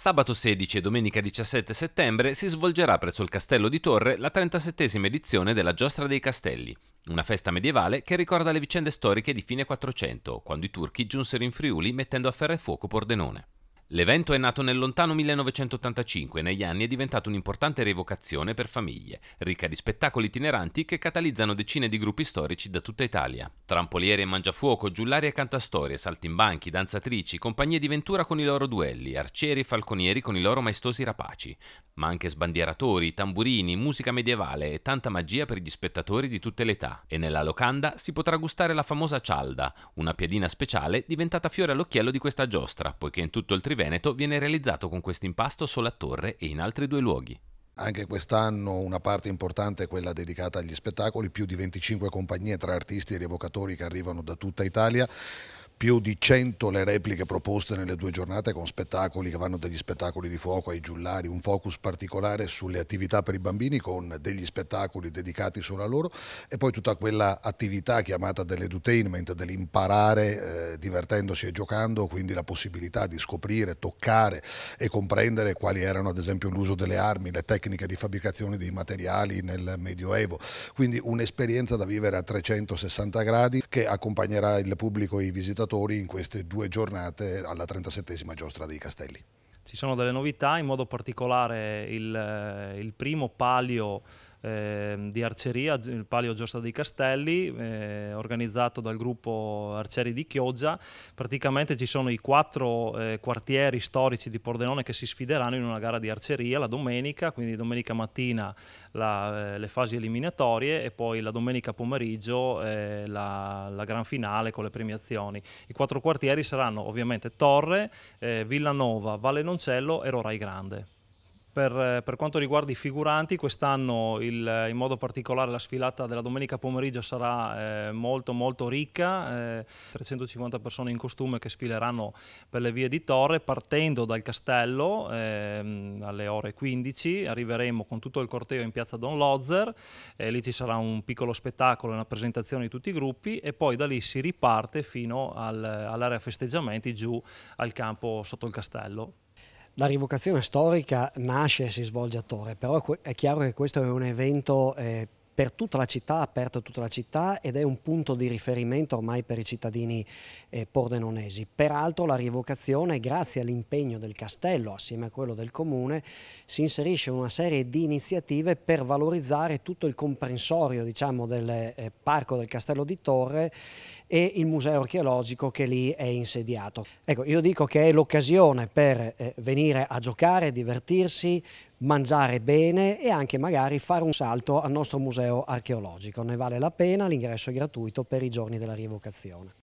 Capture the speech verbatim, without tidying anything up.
Sabato sedici e domenica diciassette settembre si svolgerà presso il Castello di Torre la trentasettesima edizione della Giostra dei Castelli, una festa medievale che ricorda le vicende storiche di fine Quattrocento, quando i turchi giunsero in Friuli mettendo a ferro e fuoco Pordenone. L'evento è nato nel lontano millenovecentottantacinque e negli anni è diventato un'importante rievocazione per famiglie, ricca di spettacoli itineranti che catalizzano decine di gruppi storici da tutta Italia. Trampolieri e mangiafuoco, giullari e cantastorie, saltimbanchi, danzatrici, compagnie di ventura con i loro duelli, arcieri e falconieri con i loro maestosi rapaci, ma anche sbandieratori, tamburini, musica medievale e tanta magia per gli spettatori di tutte le età. E nella locanda si potrà gustare la famosa cialda, una piadina speciale diventata fiore all'occhiello di questa giostra, poiché in tutto il Triveneto Veneto viene realizzato con questo impasto solo a Torre e in altri due luoghi. Anche quest'anno una parte importante è quella dedicata agli spettacoli, più di venticinque compagnie tra artisti e rievocatori che arrivano da tutta Italia, più di cento le repliche proposte nelle due giornate con spettacoli che vanno dagli spettacoli di fuoco ai giullari, un focus particolare sulle attività per i bambini con degli spettacoli dedicati solo a loro e poi tutta quella attività chiamata dell'edutainment, dell'imparare eh, divertendosi e giocando, quindi la possibilità di scoprire, toccare e comprendere quali erano ad esempio l'uso delle armi, le tecniche di fabbricazione dei materiali nel Medioevo, quindi un'esperienza da vivere a trecentosessanta gradi che accompagnerà il pubblico e i visitatori in queste due giornate alla trentasettesima Giostra dei Castelli. Ci sono delle novità, in modo particolare il, il primo palio eh, di arceria, il Palio Giostra dei Castelli, eh, organizzato dal gruppo Arcieri di Chioggia. Praticamente ci sono i quattro eh, quartieri storici di Pordenone che si sfideranno in una gara di arceria la domenica, quindi domenica mattina la, eh, le fasi eliminatorie e poi la domenica pomeriggio eh, la, la gran finale con le premiazioni. I quattro quartieri saranno ovviamente Torre, eh, Villanova, Valle Noncello e Rorai Grande. Per, per quanto riguarda i figuranti, quest'anno in modo particolare la sfilata della domenica pomeriggio sarà eh, molto molto ricca, eh, trecentocinquanta persone in costume che sfileranno per le vie di Torre partendo dal castello eh, alle ore quindici, arriveremo con tutto il corteo in piazza Don Lozzer, eh, lì ci sarà un piccolo spettacolo, una presentazione di tutti i gruppi e poi da lì si riparte fino al, all'area festeggiamenti giù al campo sotto il castello. La rievocazione storica nasce e si svolge a Torre, però è chiaro che questo è un evento eh, per tutta la città, aperto a tutta la città ed è un punto di riferimento ormai per i cittadini eh, pordenonesi. Peraltro la rievocazione, grazie all'impegno del castello assieme a quello del comune, si inserisce in una serie di iniziative per valorizzare tutto il comprensorio, diciamo, del eh, parco del Castello di Torre e il museo archeologico che lì è insediato. Ecco, io dico che è l'occasione per eh, venire a giocare, divertirsi, mangiare bene e anche magari fare un salto al nostro museo archeologico. Ne vale la pena, l'ingresso è gratuito per i giorni della rievocazione.